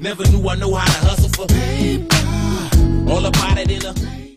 Never knew I know how to hustle for paper. All about it in a